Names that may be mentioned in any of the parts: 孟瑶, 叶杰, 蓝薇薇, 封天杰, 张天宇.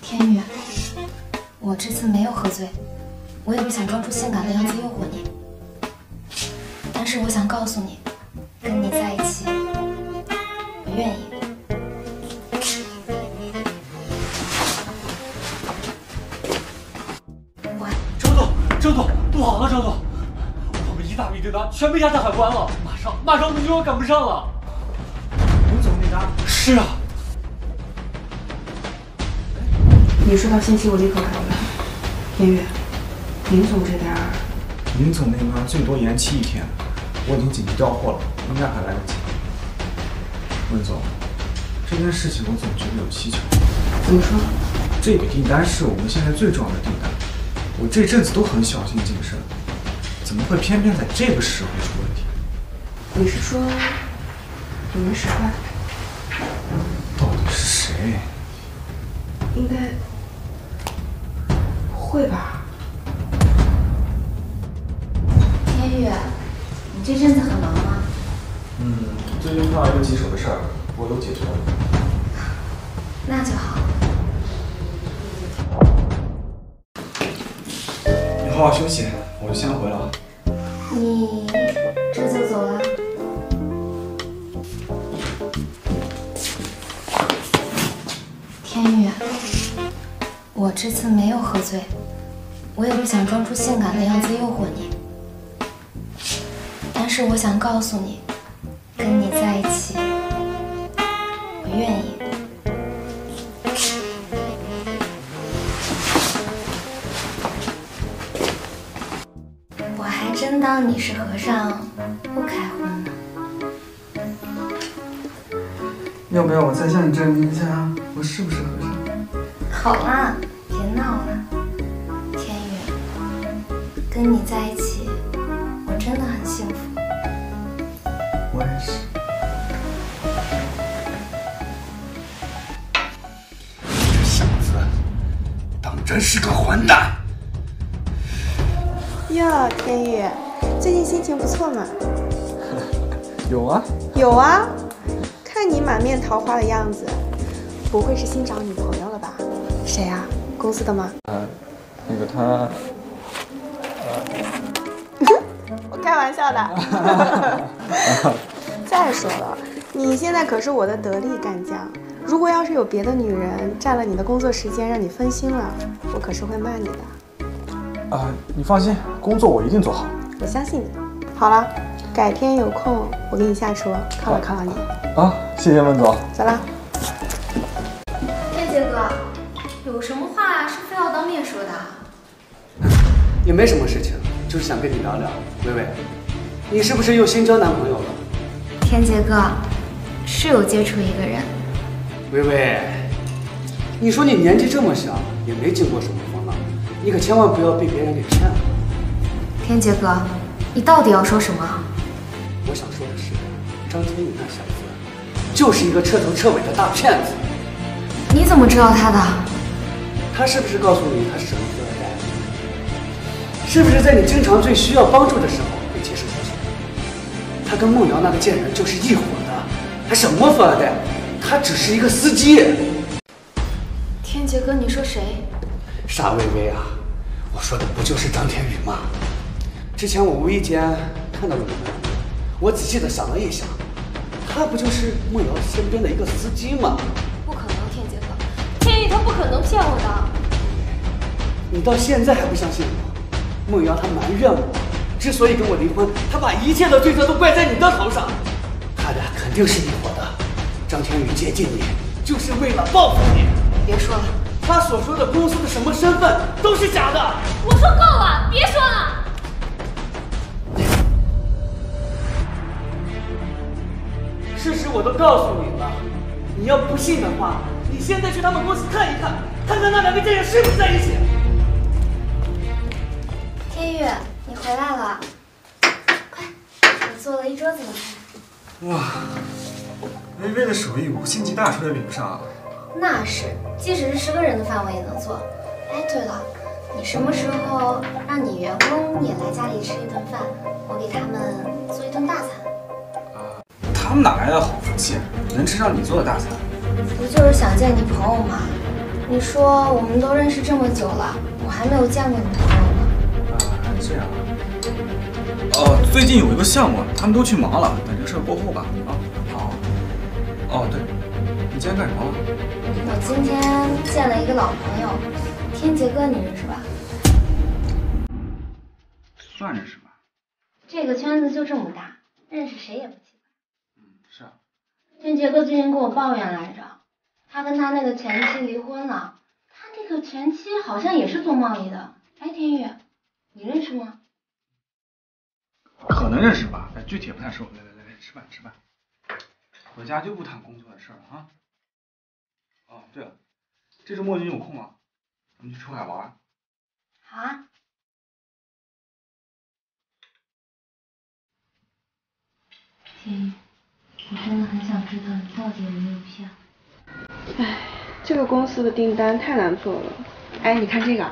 天宇，我这次没有喝醉，我也不想装出性感的样子诱惑你，但是我想告诉你，跟你在一起，我愿意。 好了，张总，我们一大笔订单全被压在海关了，马上我们就要赶不上了。吴总订单？是啊。你收到信息，我立刻赶来。天宇，林总这边，林总那边最多延期一天，我已经紧急调货了，应该还来得及。温总，这件事情我总觉得有蹊跷。怎么说？这笔订单是我们现在最重要的订单。 我这阵子都很小心谨慎，怎么会偏偏在这个时候出问题？你是说我们使坏？到底是谁？应该会吧。天宇，你这阵子很忙吗？最近碰到一个棘手的事儿，我都解决了。那就好。 好好休息，我就先回了。你这就走了？天宇，我这次没有喝醉，我也不想装出性感的样子诱惑你，但是我想告诉你，跟你在一起，我愿意。 真当你是和尚不开荤呢？要不要我再向你证明一下，我是不是和尚？好啦，别闹了，天宇，跟你在一起，我真的很幸福。我也是。这小子，当真是个混蛋！ 哟，天宇，最近心情不错嘛？有啊，有啊，看你满面桃花的样子，不会是新找女朋友了吧？谁啊？公司的吗？那个他，我开玩笑的。再说了，你现在可是我的得力干将，如果要是有别的女人占了你的工作时间，让你分心了，我可是会骂你的。 你放心，工作我一定做好。我相信你。好了，改天有空我给你下厨，犒劳犒劳你。啊，谢谢温总。走了。叶杰哥，有什么话是非要当面说的？也没什么事情，就是想跟你聊聊。薇薇，你是不是又新交男朋友了？天杰哥，是有接触一个人。薇薇，你说你年纪这么小，也没经过什么。 你可千万不要被别人给骗了，天杰哥，你到底要说什么？我想说的是，张天宇那小子就是一个彻头彻尾的大骗子。你怎么知道他的？他是不是告诉你他是什么富二代？是不是在你经常最需要帮助的时候会及时出现？他跟孟瑶那个贱人就是一伙的，他什么富二代？他只是一个司机。天杰哥，你说谁？ 傻微微啊，我说的不就是张天宇吗？之前我无意间看到了你们，我仔细的想了一想，他不就是梦瑶身边的一个司机吗？不可能，天杰哥，天宇他不可能骗我的。你到现在还不相信我？梦瑶她埋怨我，之所以跟我离婚，她把一切的罪责都怪在你的头上。他俩肯定是一伙的，张天宇接近你就是为了报复你。别说了。 他所说的公司的什么身份都是假的。我说够了，别说了。事实我都告诉你了，你要不信的话，你现在去他们公司看一看，看看那两个贱人是不是在一起。天宇，你回来了，快，我做了一桌子的菜。哇，微微的手艺五星级大厨也比不上啊。 那是，即使是10个人的饭我也能做。哎，对了，你什么时候让你员工也来家里吃一顿饭？我给他们做一顿大餐。他们哪来的好福气？能吃上你做的大餐。我就是想见你朋友嘛。你说我们都认识这么久了，我还没有见过你朋友呢。啊，这样。哦，最近有一个项目，他们都去忙了，等这个事儿过后吧。啊，好。哦，对，你今天干什么了？我今天见了一个老朋友，天杰哥，你认识吧？算认识吧。这个圈子就这么大，认识谁也不奇怪。嗯，是啊。天杰哥最近跟我抱怨来着，他跟他那个前妻离婚了，他那个前妻好像也是做贸易的。哎，天宇，你认识吗？ 可能认识吧，但具体也不太熟。来，吃饭吃饭。回家就不谈工作的事了啊。哦，对了，这周末你有空吗？我们去出海玩。好啊。天宇，我真的很想知道你到底有没有票。哎，这个公司的订单太难做了。哎，你看这个，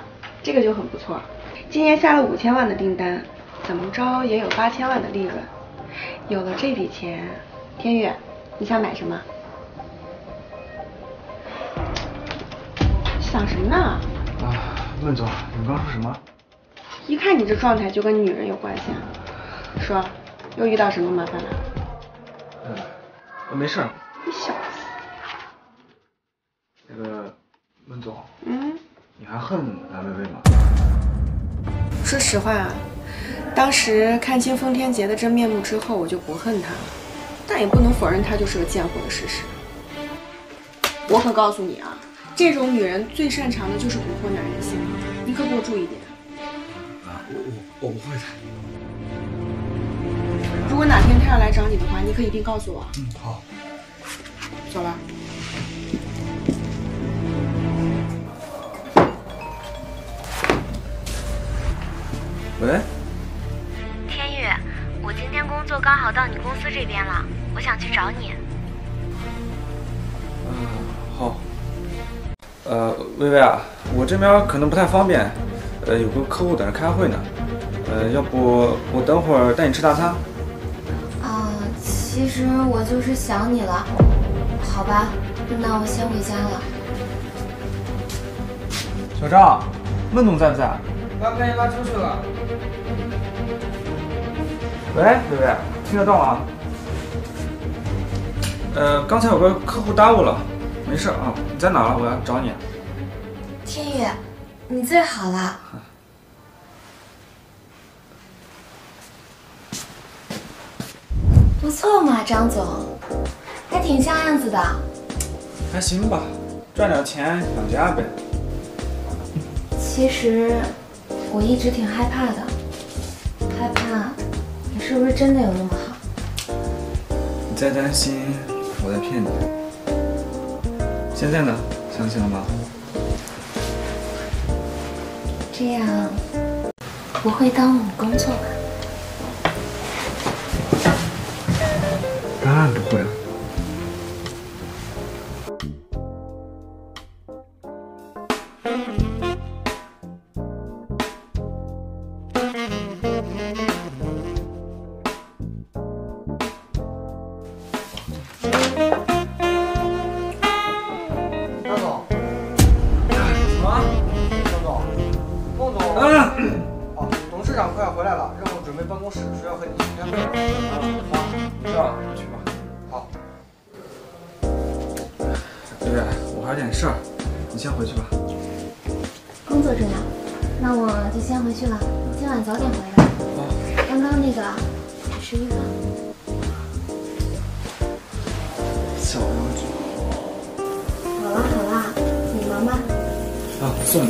这个就很不错，今年下了5000万的订单。 怎么着也有8000万的利润，有了这笔钱，天宇，你想买什么？想什么呢？啊，问总，你刚说什么？一看你这状态就跟女人有关系。说，又遇到什么麻烦了？没事。你小子。那个，问总。嗯。你还恨蓝薇薇吗？说实话啊。 当时看清封天杰的真面目之后，我就不恨他了，但也不能否认他就是个贱货的事实。我可告诉你啊，这种女人最擅长的就是蛊惑男人的心理，你可给我注意点。啊，我不会的。如果哪天他要来找你的话，你可一定告诉我。嗯，好。走了。 喂，天宇，我今天工作刚好到你公司这边了，我想去找你。好。薇薇啊，我这边可能不太方便，有个客户等着开会呢，要不我等会儿带你吃大餐？啊，其实我就是想你了，好吧，那我先回家了。小张，孟总在不在？ 刚跟人家出去了。喂，薇薇，听得到吗？刚才有个客户耽误了，没事啊。你在哪了？我要找你。天宇，你最好了。不错嘛，张总，还挺像样子的。还行吧，赚点钱养家呗。其实。 我一直挺害怕的，害怕你是不是真的有那么好？你在担心我在骗你？现在呢？相信了吗？这样不会耽误你工作吧？当然不会了。 好了好了，你忙吧。啊，算了。